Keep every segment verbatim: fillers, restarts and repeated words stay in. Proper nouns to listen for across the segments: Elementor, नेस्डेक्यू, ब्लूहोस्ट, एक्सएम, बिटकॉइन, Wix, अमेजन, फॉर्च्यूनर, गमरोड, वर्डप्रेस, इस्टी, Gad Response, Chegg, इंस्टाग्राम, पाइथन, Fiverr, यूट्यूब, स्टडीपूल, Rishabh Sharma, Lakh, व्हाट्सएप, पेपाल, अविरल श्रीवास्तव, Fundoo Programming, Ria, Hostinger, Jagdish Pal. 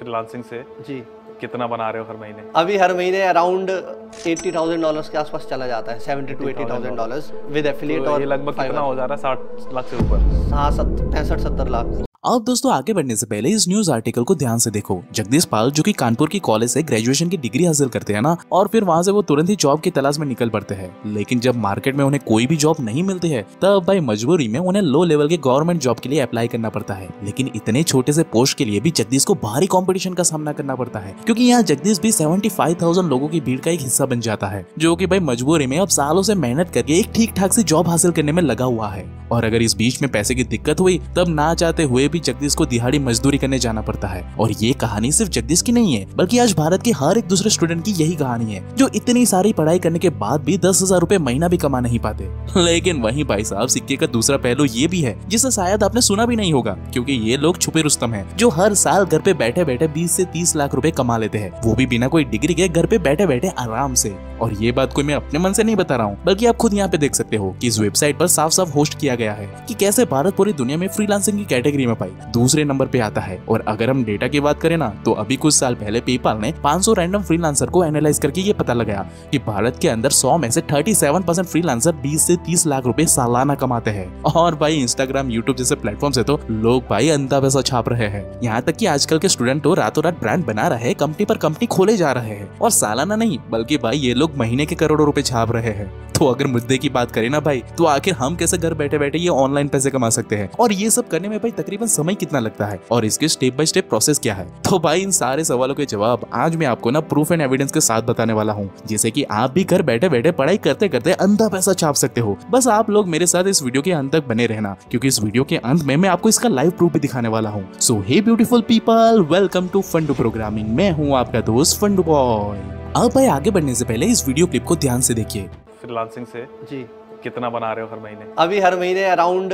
Freelancing से जी कितना बना रहे हो हर महीने? अभी हर महीने अराउंड एट्टी थाउजेंड डॉलर्स के आसपास चला जाता है, seventy two eighty thousand dollars with affiliate. और ये लगभग कितना हो जा रहा है? साठ लाख से ऊपर, हाँ पैंसठ सत्तर लाख। अब दोस्तों आगे बढ़ने से पहले इस न्यूज आर्टिकल को ध्यान से देखो। जगदीश पाल जो कि कानपुर की कॉलेज से ग्रेजुएशन की डिग्री हासिल करते हैं ना, और फिर वहाँ से वो तुरंत ही जॉब की तलाश में निकल पड़ते हैं, लेकिन जब मार्केट में उन्हें कोई भी जॉब नहीं मिलती है तब भाई मजबूरी में उन्हें लो लेवल के गवर्नमेंट जॉब के लिए अप्लाई करना पड़ता है। लेकिन इतने छोटे से पोस्ट के लिए भी जगदीश को भारी कॉम्पिटिशन का सामना करना पड़ता है, क्योंकि यहाँ जगदीश भी सेवेंटी फाइव थाउजेंड लोगों की भीड़ का एक हिस्सा बन जाता है, जो कि भाई मजबूरी में अब सालों से मेहनत करके एक ठीक ठाक से जॉब हासिल करने में लगा हुआ है। और अगर इस बीच में पैसे की दिक्कत हुई तब ना चाहते हुए भी जगदीश को दिहाड़ी मजदूरी करने जाना पड़ता है। और ये कहानी सिर्फ जगदीश की नहीं है, बल्कि आज भारत के हर एक दूसरे स्टूडेंट की यही कहानी है, जो इतनी सारी पढ़ाई करने के बाद भी दस हजार रूपए महीना भी कमा नहीं पाते। लेकिन वहीं भाई साहब सिक्के का दूसरा पहलू ये भी है, जिसे शायद आपने सुना भी नहीं होगा, क्योंकि ये लोग छुपे रुस्तम हैं, जो हर साल घर पे बैठे बैठे बीस से तीस लाख रूपए कमा लेते हैं, वो भी बिना कोई डिग्री के घर पे बैठे बैठे आराम से। और ये बात कोई मैं अपने मन से नहीं बता रहा हूँ, बल्कि आप खुद यहाँ पे देख सकते हो कि इस वेबसाइट पर साफ साफ होस्ट किया गया है कि कैसे भारत पूरी दुनिया में फ्रीलांसिंग की कैटेगरी में पाई दूसरे नंबर पे आता है। और अगर हम डेटा की बात करें ना, तो अभी कुछ साल पहले पेपाल ने पाँच सौ रैंडम फ्रीलांसर को एनालाइज करके ये पता लगाया कि भारत के अंदर सौ में से सैंतीस परसेंट फ्रीलांसर बीस से तीस लाख रुपए सालाना कमाते हैं। और भाई इंस्टाग्राम यूट्यूब जैसे प्लेटफॉर्म से तो लोग भाई अंधा पैसा छाप रहे हैं, यहाँ तक कि आजकल के स्टूडेंट तो रातों रात ब्रांड बना रहे, कंपनी पर कंपनी खोले जा रहे हैं, और सालाना नहीं बल्कि भाई ये लोग महीने के करोड़ों रूपए छाप रहे हैं। तो अगर मुद्दे की बात करें ना भाई, तो आखिर हम कैसे घर बैठे बैठे ये ऑनलाइन पैसे कमा सकते हैं, और ये सब करने में भाई तकरीबन समय कितना लगता है, और इसके स्टेप बाय स्टेप प्रोसेस क्या है? तो भाई इन सारे सवालों के जवाब आज मैं आपको ना प्रूफ एंड एविडेंस के साथ बताने वाला हूँ, जैसे कि आप भी घर बैठे बैठे पढ़ाई करते करते अंधा पैसा छाप सकते हो। बस आप लोग मेरे साथ इस वीडियो के अंत तक बने रहना, क्योंकि इस वीडियो के अंत में मैं आपको इसका लाइव प्रूफ भी दिखाने वाला हूँ। So hey beautiful people, welcome to फंडू programming, मैं हूँ आपका दोस्त फंडू बॉय। अब भाई आगे बढ़ने से पहले इस वीडियो क्लिप को ध्यान से देखिए। फ्रीलांसिंग से जी कितना बना रहे हो हर महीने? अभी हर महीने अराउंड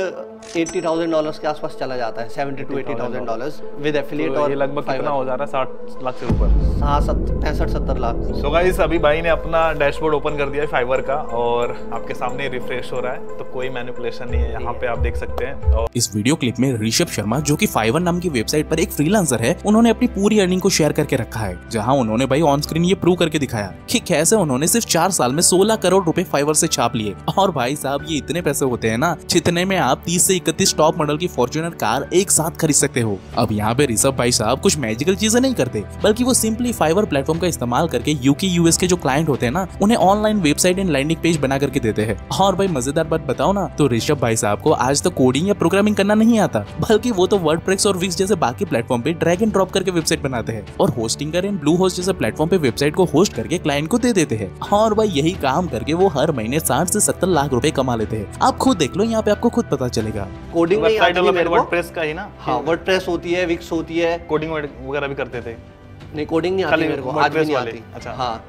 एट्टी थाउजेंड डॉलर्स के आसपास चला जाता है, seventy two eighty thousand dollars with affiliate. और ये लगभग कितना हो जा रहा है? साठ लाख से ऊपर, हाँ पैंसठ सत्तर लाख। सो गाइस अभी भाई ने अपना डैशबोर्ड ओपन कर दिया है फाइवर का, और आपके सामने रिफ्रेश हो रहा है, तो कोई मैनिपुलेशन नहीं है, यहाँ पे आप देख सकते हैं। और इस वीडियो क्लिप में ऋषभ शर्मा जो की फाइवर नाम की वेबसाइट पर एक फ्रीलांसर है, उन्होंने अपनी पूरी अर्निंग को शेयर करके रखा है, जहाँ उन्होंने भाई ऑन स्क्रीन ये प्रूव करके दिखाया की कैसे उन्होंने सिर्फ चार साल में सोलह करोड़ रूपए फाइवर से छाप लिए। और भाई साहब ये इतने पैसे होते हैं ना, जितने में आप तीस से इकतीस टॉप मॉडल की फॉर्च्यूनर कार एक साथ खरीद सकते हो। अब यहाँ पे ऋषभ भाई साहब कुछ मैजिकल चीजें नहीं करते, बल्कि वो सिंपली फाइवर प्लेटफॉर्म का इस्तेमाल करके यूके यूएस के जो क्लाइंट होते हैं ना, उन्हें online website and landing page बना करके देते हैं। और भाई मजेदार बात बताओ ना, तो ऋषभ भाई साहब को आज तक कोडिंग या प्रोग्रामिंग करना नहीं आता, बल्कि वो तो वर्डप्रेस और विक्स जैसे बाकी प्लेटफॉर्म पे ड्रैग एंड ड्रॉप करके वेबसाइट बनाते हैं, और होस्टिंगर एंड ब्लूहोस्ट जैसे प्लेटफॉर्म पे वेबसाइट को होस्ट करके क्लाइंट को दे देते हैं। और भाई यही काम करके वो हर महीने साठ से सत्तर लाख रुपए कमा लेते हैं। आप खुद देख लो, यहाँ पे आपको खुद पता चलेगा। कोडिंग वर्डप्रेस का ही ना, हाँ वर्डप्रेस होती है, विक्स होती है, कोडिंग वगैरह भी करते थे। नहीं कोडिंग नहीं आती मेरे को, आज भी नहीं आती। अच्छा हाँ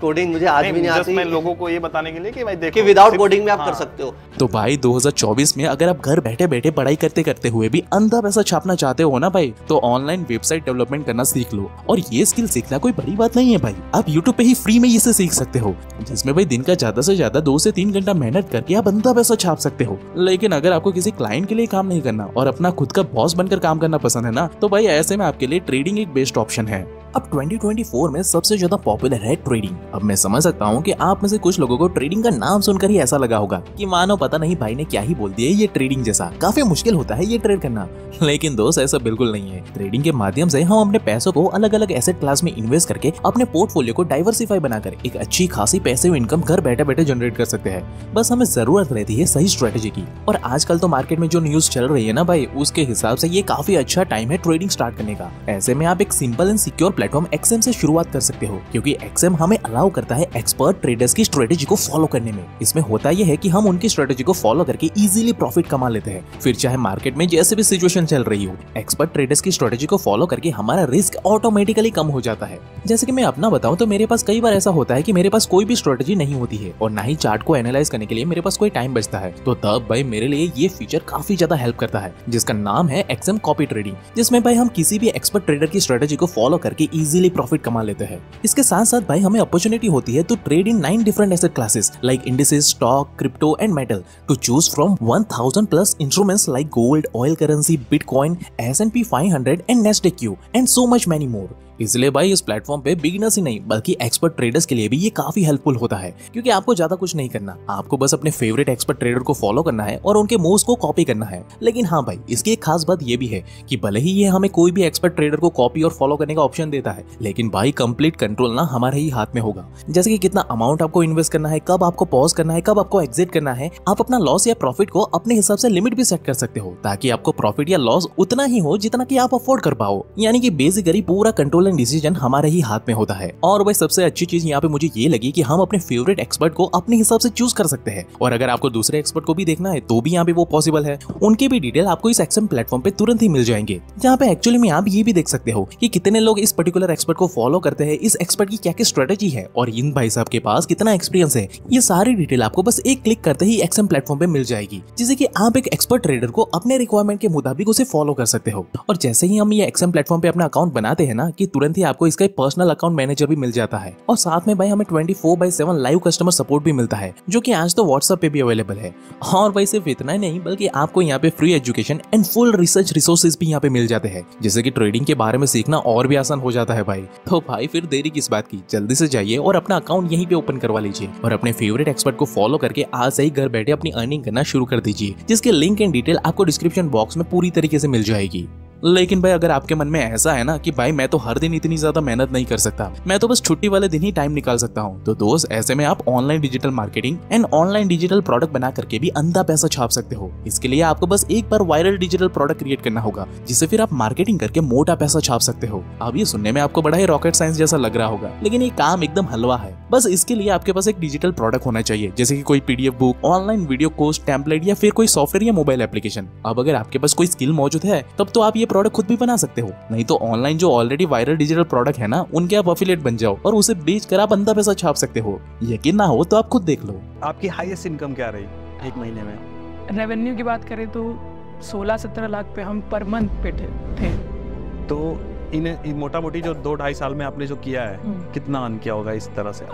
कोडिंग मुझे आज भी नहीं आती, मैं लोगों को ये बताने के लिए कि भाई देखो विदाउट कोडिंग में आप हाँ। कर सकते हो। तो भाई दो हज़ार चौबीस में अगर आप घर बैठे बैठे पढ़ाई करते करते हुए भी अंधा पैसा छापना चाहते हो ना भाई, तो ऑनलाइन वेबसाइट डेवलपमेंट करना सीख लो। और ये स्किल सीखना कोई बड़ी बात नहीं है भाई, आप यूट्यूब पे ही फ्री में इसे सीख सकते हो, जिसमें भाई दिन का ज्यादा से ज्यादा दो से तीन घंटा मेहनत करके आप अंधा पैसा छाप सकते हो। लेकिन अगर आपको किसी क्लाइंट के लिए काम नहीं करना और अपना खुद का बॉस बनकर काम करना पसंद है ना, तो भाई ऐसे में आपके लिए ट्रेडिंग एक बेस्ट ऑप्शन है। अब दो हज़ार चौबीस में सबसे ज्यादा पॉपुलर है ट्रेडिंग। अब मैं समझ सकता हूँ कि आप में से कुछ लोगों को ट्रेडिंग का नाम सुनकर ही ऐसा लगा होगा कि मानो पता नहीं भाई ने क्या ही बोल दिया, ये ट्रेडिंग जैसा काफी मुश्किल होता है ये ट्रेड करना। लेकिन दोस्त ऐसा बिल्कुल नहीं है। ट्रेडिंग के माध्यम से हम अपने पैसों को अलग अलग एसेट क्लास में इन्वेस्ट करके अपने पोर्टफोलियो को डाइवर्सिफाई बनाकर एक अच्छी खासी पैसिव इनकम घर बैठे बैठे जनरेट कर सकते हैं। बस हमें जरूरत रहती है सही स्ट्रेटेजी की। और आजकल तो मार्केट में जो न्यूज चल रही है ना भाई, उसके हिसाब से ये काफी अच्छा टाइम है ट्रेडिंग स्टार्ट करने का। ऐसे में आप एक simple and secure platform एक्सएम से शुरुआत कर सकते हो, क्योंकि एक्सएम हमें अलाउ करता है एक्सपर्ट ट्रेडर्स की स्ट्रेटेजी को फॉलो करने में। इसमें होता यह है कि हम उनकी स्ट्रेटेजी को फॉलो करके इजीली प्रॉफिट कमा लेते हैं, फिर चाहे मार्केट में जैसे भी सिचुएशन चल रही हो। एक्सपर्ट ट्रेडर्स की स्ट्रेटेजी को फॉलो करके हमारा रिस्क ऑटोमेटिकली कम हो जाता है। जैसे कि मैं अपना बताऊं तो मेरे पास कई बार ऐसा होता है कि मेरे पास कोई भी स्ट्रेटेजी नहीं होती है, और ना ही चार्ट को एनालाइज करने के लिए मेरे पास कोई टाइम बचता है, तो तब भाई मेरे लिए ये फीचर काफी ज्यादा हेल्प करता है, जिसका नाम है एक्सएम कॉपी ट्रेडिंग, जिसमें भाई हम किसी भी एक्सपर्ट ट्रेडर की स्ट्रेटेजी को फॉलो करके कि इजीली प्रॉफिट कमा लेते हैं। इसके साथ साथ भाई हमें अपॉर्चुनिटी होती है to trade in nine different asset classes like indices, stock, crypto and metal to choose from one thousand plus instruments like gold, oil currency, बिटकॉइन, S and P five hundred and नेस्डेक्यू and so much many more. इसलिए भाई इस platform पे beginners ही नहीं बल्कि expert traders के लिए भी ये काफी हेल्पफुल होता है, क्योंकि आपको ज्यादा कुछ नहीं करना, आपको बस अपने फेवरेट एक्सपर्ट ट्रेडर को फॉलो करना है और उनके मूव्स को कॉपी करना है। लेकिन हाँ भाई इसकी एक खास बात ये भी है कि भले ही ये हमें कोई भी एक्सपर्ट ट्रेडर को कॉपी और फॉलो करने का ऑप्शन देता है, लेकिन भाई कंप्लीट कंट्रोल ना हमारे ही हाथ में होगा, जैसे कि कितना अमाउंट आपको इन्वेस्ट करना है, कब आपको पॉज करना है, कब आपको एग्जिट करना है। आप अपना लॉस या प्रॉफिट को अपने हिसाब से लिमिट भी सेट कर सकते हो ताकि आपको प्रॉफिट या लॉस उतना ही हो जितना की आप अफोर्ड कर पाओ। यानी कि बेसिकली पूरा कंट्रोल डिसीजन हमारे ही हाथ में होता है। और भाई सबसे अच्छी चीज यहाँ पे मुझे ये लगी कि हम अपने फेवरेट एक्सपर्ट को अपने हिसाब से चूज कर सकते हैं, और अगर आपको दूसरे एक्सपर्ट को भी देखना है तो भी यहाँ पे वो पॉसिबल है। उनके भी डिटेल आपको इस एक्सएम प्लेटफॉर्म पे तुरंत ही मिल जाएंगे, जहाँ पे एक्चुअली में आप ये भी देख सकते हो कि कितने लोग इस पर्टिकुलर एक्सपर्ट को फॉलो करते हैं, इस एक्सपर्ट की क्या क्या स्ट्रेटेजी है और इन भाई साहब के पास कितना एक्सपीरियंस है। ये सारी डिटेल आपको बस एक क्लिक करते ही एक्सएम प्लेटफॉर्म पे मिल जाएगी, जिससे कि आप एक एक्सपर्ट ट्रेडर को अपने रिक्वायरमेंट के मुताबिक उसे फॉलो कर सकते हो। और जैसे ही हम ये एक्सएम प्लेटफॉर्म पे अपना अकाउंट बनाते हैं ना, कि तुरंत ही आपको इसका पर्सनल अकाउंट मैनेजर भी मिल जाता है, और साथ में भाई हमें twenty four by seven live customer support भी मिलता है, जो कि आज तो व्हाट्सएप पे भी अवेलेबल है। और भाई सिर्फ इतना ही नहीं बल्कि आपको यहाँ पे free education and full research resources भी यहाँ पे मिल जाते हैं, जिससे कि ट्रेडिंग के बारे में सीखना और भी आसान हो जाता है भाई। तो भाई फिर देरी किस बात की, जल्दी से जाइए और अपना अकाउंट यहीं पे ओपन करवा लीजिए और अपने फेवरेट एक्सपर्ट को फॉलो करके आज से ही घर बैठे अपनी अर्निंग करना शुरू कर दीजिए, जिसके लिंक एंड डिटेल आपको डिस्क्रिप्शन बॉक्स में पूरी तरीके से मिल जाएगी। लेकिन भाई अगर आपके मन में ऐसा है ना कि भाई मैं तो हर दिन इतनी ज्यादा मेहनत नहीं कर सकता, मैं तो बस छुट्टी वाले दिन ही टाइम निकाल सकता हूँ, तो दोस्त ऐसे में आप online digital marketing and online digital product बना करके भी अंधा पैसा छाप सकते हो। इसके लिए आपको बस एक बार वायरल डिजिटल प्रोडक्ट क्रिएट करना होगा, जिसे फिर आप मार्केटिंग करके मोटा पैसा छाप सकते हो। अब ये सुनने में आपको बड़ा ही रॉकेट साइंस जैसा लग रहा होगा, लेकिन ये काम एकदम हलवा है। बस इसके लिए आपके पास एक डिजिटल प्रोडक्ट होना चाहिए, जैसे कि कोई PDF book, online video course, template या फिर कोई सॉफ्टवेयर या मोबाइल एप्लीकेशन। अब अगर आपके पास कोई स्किल मौजूद है तब तो आप प्रोडक्ट खुद भी बना सकते हो, नहीं तो ऑनलाइन जो ऑलरेडी वायरल डिजिटल प्रोडक्ट है ना, उनके आप एफिलिएट बन जाओ और उसे बेच कर आप अंधा पैसा छाप सकते हो। यकीन ना हो तो आप खुद देख लो। आपकी हाईएस्ट इनकम क्या रही एक महीने में? रेवेन्यू की बात करें तो सोलह सत्रह लाख पे हम पर मंथ पे थे। तो इन, इन मोटा मोटी जो दो ढाई साल में आपने जो किया है, कितना अर्न किया होगा इस तरह से?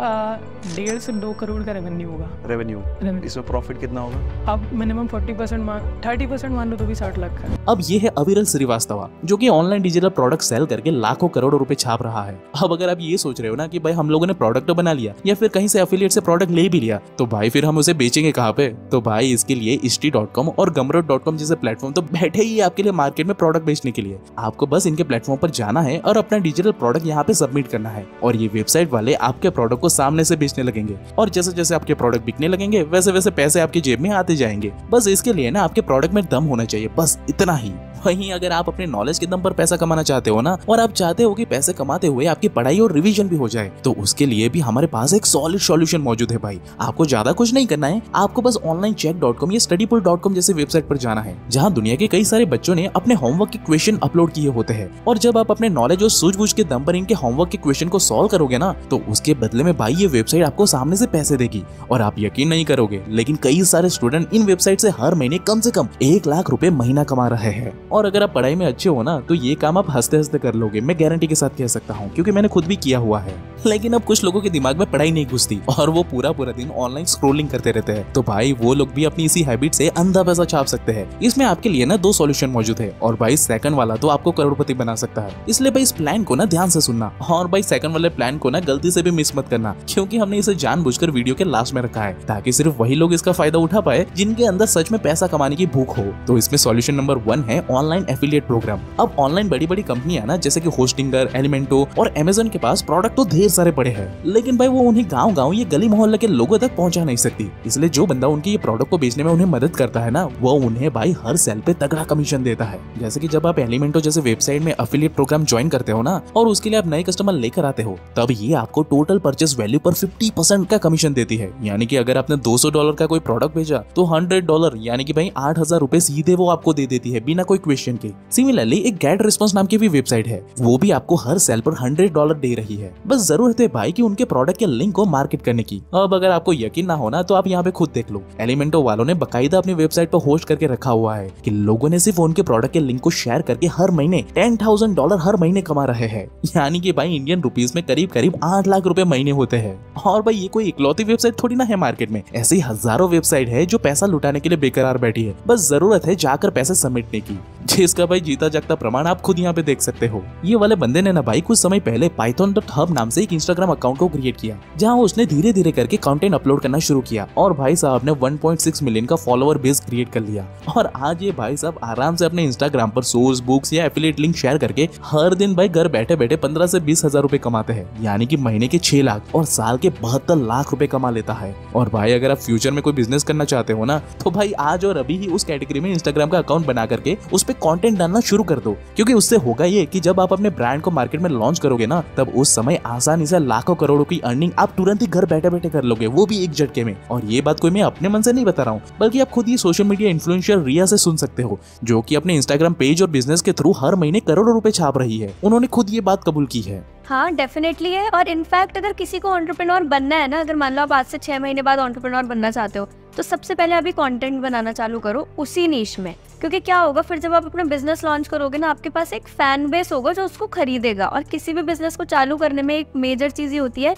डेढ़ से दो करोड़ का रेवेन्यू होगा। रेवेन्यू, इसमें प्रॉफिट कितना होगा? अब मिनिमम फोर्टी परसेंट मान, थर्टी परसेंट मान लो तो भी साठ लाख का। अब ये है अविरल श्रीवास्तव, जो कि ऑनलाइन डिजिटल प्रोडक्ट सेल करके लाखों करोड़ों रुपए छाप रहा है। अब अगर आप ये सोच रहे हो ना कि भाई हम लोगों ने प्रोडक्ट तो बना लिया या फिर कहीं से एफिलिएट से प्रोडक्ट ले भी लिया, तो भाई फिर हम उसे बेचेंगे कहाँ पे? तो भाई इसके लिए इस्टी डॉट कॉम और गमरोड डॉट कॉम जैसे प्लेटफॉर्म तो बैठे ही आपके लिए मार्केट में प्रोडक्ट बेचने के लिए। आपको बस इनके प्लेटफॉर्म पर जाना है और अपना डिजिटल प्रोडक्ट यहाँ पे सबमिट करना है, और ये वेबसाइट वाले आपके प्रोडक्ट को सामने से बेचने लगेंगे, और जैसे जैसे आपके प्रोडक्ट बिकने लगेंगे वैसे वैसे पैसे आपके जेब में आते जाएंगे। बस इसके लिए ना आपके प्रोडक्ट में दम होना चाहिए, बस इतना ही। वहीं अगर आप अपने नॉलेज के दम पर पैसा कमाना चाहते हो ना, और आप चाहते हो कि पैसे कमाते हुए आपकी पढ़ाई और रिवीजन भी हो जाए, तो उसके लिए भी हमारे पास एक सॉलिड सॉल्यूशन मौजूद है भाई। आपको ज्यादा कुछ नहीं करना है, आपको बस ऑनलाइन चेक डॉट कॉम या स्टडीपूल डॉट कॉम जैसे वेबसाइट पर जाना है, जहाँ दुनिया के कई सारे बच्चों ने अपने होमवर्क के क्वेश्चन अपलोड किए होते हैं, और जब आप अपने नॉलेज और सूझबूझ के दम पर इनके होमवर्क के क्वेश्चन को सॉल्व करोगे ना, तो उसके बदले में भाई ये वेबसाइट आपको सामने से पैसे देगी। और आप यकीन नहीं करोगे, लेकिन कई सारे स्टूडेंट इन वेबसाइट से हर महीने कम से कम एक लाख रुपए महीना कमा रहे हैं। और अगर आप पढ़ाई में अच्छे हो ना, तो ये काम आप हंसते हंसते कर लोगे, मैं गारंटी के साथ कह सकता हूँ, क्योंकि मैंने खुद भी किया हुआ है। लेकिन अब कुछ लोगों के दिमाग में पढ़ाई नहीं घुसती और वो पूरा पूरा दिन ऑनलाइन स्क्रोलिंग करते रहते हैं, तो भाई वो लोग भी अपनी इसी हैबिट से अंधा पैसा छाप सकते हैं। इसमें आपके लिए ना दो सॉल्यूशन मौजूद है, और भाई सेकंड वाला तो आपको करोड़पति बना सकता है, इसलिए भाई इस प्लान को ना ध्यान से सुनना, और भाई सेकंड वाले प्लान को ना गलती से भी मिस मत करना, क्योंकि हमने इसे जानबूझकर वीडियो के लास्ट में रखा है, ताकि सिर्फ वही लोग इसका फायदा उठा पाए जिनके अंदर सच में पैसा कमाने की भूख हो। तो इसमें सॉल्यूशन नंबर वन है ऑनलाइन एफिलिएट प्रोग्राम। अब ऑनलाइन बड़ी बड़ी कंपनियां ना, जैसे कि होस्टिंगर, एलिमेंटो और अमेजन के पास प्रोडक्ट तो ढेर सारे पड़े हैं, लेकिन भाई वो उन्हें गांव गांव ये गली मोहल्ले के लोगों तक पहुंचा नहीं सकती। इसलिए जो बंदा उनके ये प्रोडक्ट को बेचने में उन्हें मदद करता है ना, वो उन्हें भाई हर सेल पे तगड़ा कमीशन देता है। जैसे कि जब आप एलिमेंटो जैसे वेबसाइट में एफिलिएट प्रोग्राम ज्वाइन करते हो ना, और उसके लिए आप नए कस्टमर लेकर आते हो, तब ये आपको टोटल परचेस वैल्यू पर फिफ्टी परसेंट का कमीशन देती है। यानी कि अगर आपने दो सौ डॉलर का कोई प्रोडक्ट भेजा तो हंड्रेड डॉलर यानी कि भाई आठ हजार रूपए सीधे वो आपको दे देती है बिना कोई क्वेश्चन के। सिमिलरली एक गैड रिस्पॉन्स नाम की भी वेबसाइट है, वो भी आपको हर सेल पर हंड्रेड डॉलर दे रही है। बस जरूरत है भाई कि उनके प्रोडक्ट के लिंक को मार्केट करने की। अब अगर आपको यकीन ना हो ना, तो आप यहाँ पे खुद देख लो, एलिमेंटो वालों ने बकायदा अपनी वेबसाइट पर होस्ट करके रखा हुआ है कि लोगों ने सिर्फ उनके प्रोडक्ट के लिंक को शेयर करके हर महीने टेन थाउजेंड डॉलर हर महीने कमा रहे हैं, यानी कि भाई इंडियन रुपीस में करीब करीब आठ लाख रुपए महीने होते हैं। और भाई ये कोई इकलौती वेबसाइट थोड़ी ना है मार्केट में, ऐसी हजारों वेबसाइट है जो पैसा लुटाने के लिए बेकरार बैठी है, बस जरूरत है जाकर पैसे समेटने की, जिसका भाई जीता जागता प्रमाण आप खुद यहाँ पे देख सकते हो। ये वाले बंदे ने ना भाई कुछ समय पहले पाइथन हब नाम से एक इंस्टाग्राम अकाउंट को क्रिएट किया, जहाँ उसने धीरे धीरे करके कंटेंट अपलोड करना शुरू किया और भाई साहब ने वन पॉइंट सिक्स मिलियन का फॉलोअर बेस क्रिएट कर लिया। और आज ये भाई साहब आराम से अपने इंस्टाग्राम पर सोर्स बुक्स या एफिलिएट लिंक शेयर करके हर दिन भाई घर बैठे बैठे पंद्रह से बीस हजार रूपए कमाते हैं, यानी कि महीने के छह लाख और साल के बहत्तर लाख रूपए कमा लेता है। और भाई अगर आप फ्यूचर में कोई बिजनेस करना चाहते हो ना, तो भाई आज और अभी ही उस कैटेगरी में इंस्टाग्राम का अकाउंट बना करके उस पे कंटेंट डालना शुरू कर दो, क्योंकि उससे होगा ये कि जब आप अपने ब्रांड को मार्केट में लॉन्च करोगे ना, तब उस समय आसानी से लाखों करोड़ों की अर्निंग आप तुरंत ही घर बैठे बैठे कर लोगे, वो भी एक झटके में। और ये बात कोई मैं अपने मन से नहीं बता रहा हूँ, बल्कि आप खुद ही सोशल मीडिया इन्फ्लुएंसर रिया से सुन सकते हो, जो कि अपने इंस्टाग्राम पेज और बिजनेस के थ्रू हर महीने करोड़ों रुपए छाप रही है। उन्होंने खुद ये बात कबूल की है। हाँ डेफिनेटली है, और इनफैक्ट अगर किसी को एंटरप्रेन्योर बनना है ना, अगर मान लो आप आज से छह महीने बाद एंटरप्रेन्योर बनना चाहते हो, तो सबसे पहले अभी कंटेंट बनाना चालू करो उसी नीश में, क्योंकि क्या होगा फिर जब आप अपना बिजनेस लॉन्च करोगे ना, आपके पास एक फैन बेस होगा जो उसको खरीदेगा। और किसी भी बिजनेस को चालू करने में एक मेजर चीज ही होती है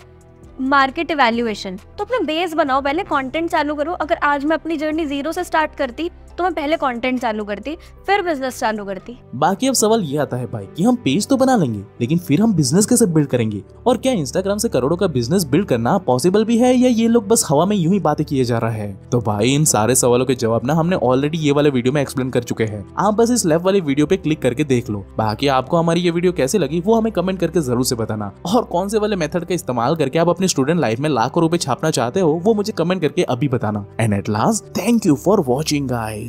मार्केट इवैल्यूएशन, तो अपना बेस बनाओ, पहले कंटेंट चालू करो। अगर आज मैं अपनी जर्नी जीरो से स्टार्ट करती तो मैं पहले कंटेंट चालू करती, फिर बिजनेस चालू करती। बाकी अब सवाल ये आता है भाई कि हम पेज तो बना लेंगे, लेकिन फिर हम बिजनेस कैसे बिल्ड करेंगे, और क्या इंस्टाग्राम से करोड़ों का बिजनेस बिल्ड करना पॉसिबल भी है, या ये लोग बस हवा में यूं ही बातें किए जा रहा है। तो भाई इन सारे सवालों के जवाब ना हमने ऑलरेडी ये वाले वीडियो में एक्सप्लेन कर चुके हैं, आप बस इस लेफ्ट वाले वीडियो पे क्लिक करके देख लो। बाकी आपको हमारी ये वीडियो कैसे लगी वो हमें कमेंट करके जरूर से बताना, और कौन से वाले मेथड का इस्तेमाल करके आप अपने स्टूडेंट लाइफ में लाखों रुपए छापना चाहते हो वो मुझे कमेंट करके अभी बताना। And at last thank you for watching guys.